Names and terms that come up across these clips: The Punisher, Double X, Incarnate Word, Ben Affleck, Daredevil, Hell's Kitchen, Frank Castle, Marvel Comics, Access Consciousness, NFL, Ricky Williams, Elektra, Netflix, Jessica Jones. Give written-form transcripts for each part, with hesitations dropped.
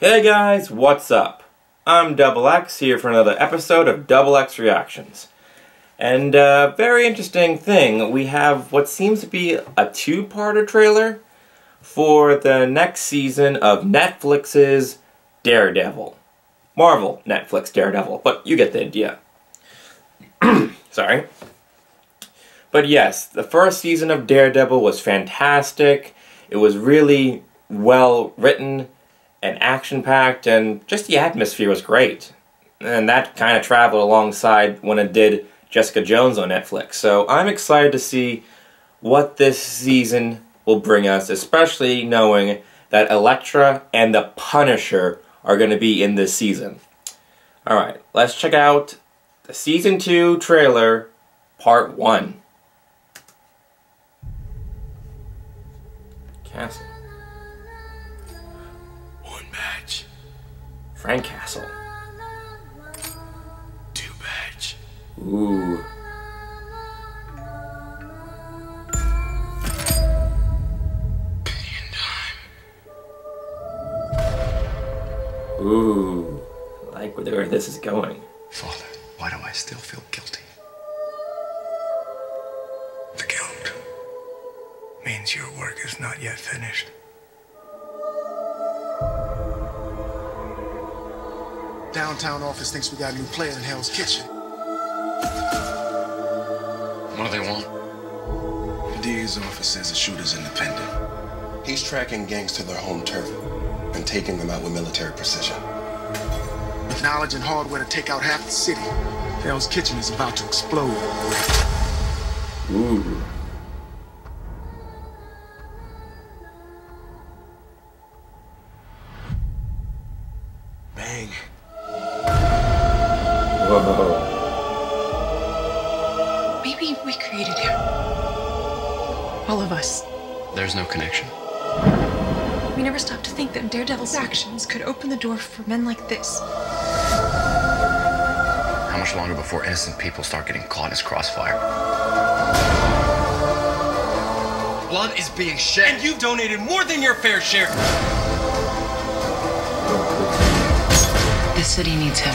Hey guys, what's up? I'm Double X here for another episode of Double X Reactions. And very interesting thing, we have what seems to be a two-parter trailer for the next season of Netflix's Daredevil. Marvel, Netflix, Daredevil, but you get the idea. Sorry. But yes, the first season of Daredevil was fantastic. It was really well written and action-packed, and just the atmosphere was great. And that kind of traveled alongside when it did Jessica Jones on Netflix. So I'm excited to see what this season will bring us, especially knowing that Elektra and the Punisher are going to be in this season. Alright, let's check out the Season 2 trailer, Part 1. Castle. Batch. Frank Castle. 2 batch. Ooh. Pinion time. Ooh. I like where this is going. Father, why do I still feel guilty? The guilt means your work is not yet finished. Downtown office thinks we got a new player in Hell's Kitchen. What do they want? The DA's office says the shooter's independent. He's tracking gangs to their home turf and taking them out with military precision. With knowledge and hardware to take out half the city, Hell's Kitchen is about to explode. Ooh. Bang. Whoa. Maybe we created him. All of us. There's no connection. We never stopped to think that Daredevil's actions could open the door for men like this. How much longer before innocent people start getting caught in his crossfire? Blood is being shed. And you've donated more than your fair share. The city needs him.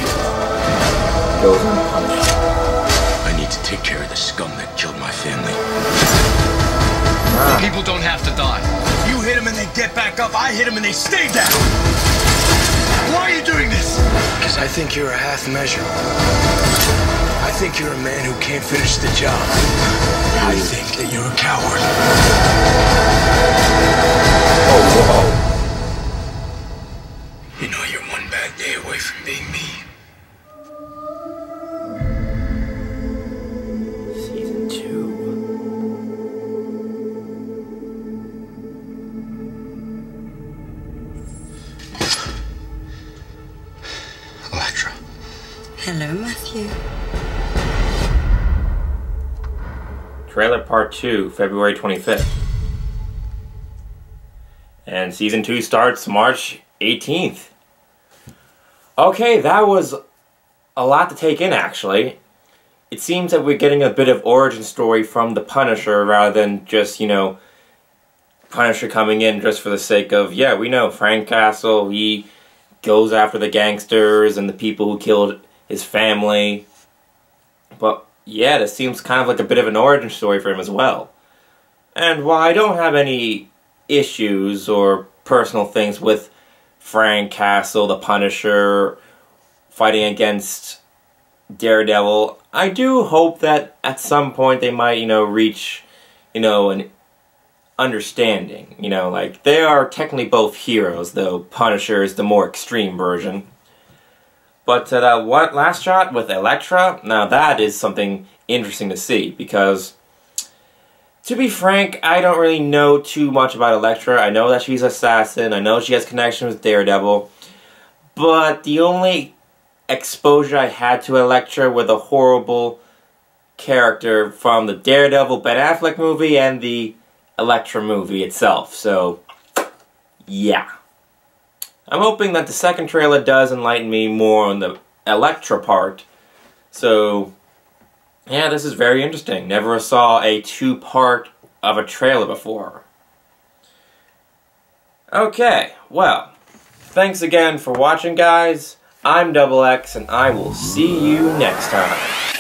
I need to take care of the scum that killed my family. Ah. People don't have to die. You hit them and they get back up. I hit them and they stay down. Why are you doing this? Because I think you're a half measure. I think you're a man who can't finish the job. I think that you're a coward. Oh, whoa. You know, you're one bad day away from being me. Season 2. Elektra. Hello, Matthew. Trailer Part 2, February 25th. And Season 2 starts March 18th. Okay, that was a lot to take in, actually. It seems that we're getting a bit of origin story from the Punisher rather than just, you know, Punisher coming in just for the sake of, yeah, we know Frank Castle, he goes after the gangsters and the people who killed his family. But, yeah, this seems kind of like a bit of an origin story for him as well. And while I don't have any issues or personal things with Frank Castle, the Punisher, fighting against Daredevil, I do hope that at some point they might, you know, reach, you know, an understanding. You know, like, they are technically both heroes, though Punisher is the more extreme version. But that last shot with Elektra, now that is something interesting to see, because to be frank, I don't really know too much about Elektra. I know that she's an assassin. I know she has connections with Daredevil. But the only exposure I had to Elektra were the horrible character from the Daredevil Ben Affleck movie and the Elektra movie itself. So, yeah. I'm hoping that the second trailer does enlighten me more on the Elektra part. So, yeah, this is very interesting. Never saw a two-part of a trailer before. Okay, well, Thanks again for watching, guys. I'm Double X, and I will see you next time.